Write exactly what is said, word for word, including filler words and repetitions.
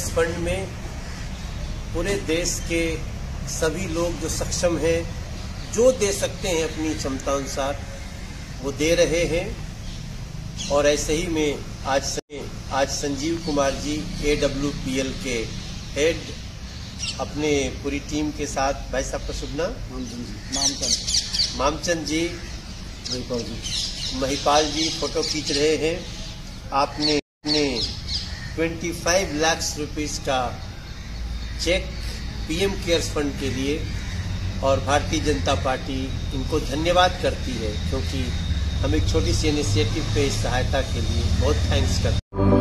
Cares fund में पूरे देश के सभी लोग जो सक्षम हैं, जो दे सकते हैं अपनी क्षमता अनुसार वो दे रहे हैं। और ऐसे ही में आज से, आज Sanjeev Kumar ji A W P L के हेड अपने पूरी टीम के साथ, भाई साहब का सुबना, मामचंद जी मामचंद मामचंद जी महिपाल जी महिपाल जी फोटो खींच रहे हैं। आपने अपने पच्चीस लाख रुपीस का चेक पीएम केयर्स फंड के लिए, और भारतीय जनता पार्टी इनको धन्यवाद करती है क्योंकि हम एक छोटी सी इनिशिएटिव पे इस सहायता के लिए बहुत थैंक्स करते हैं।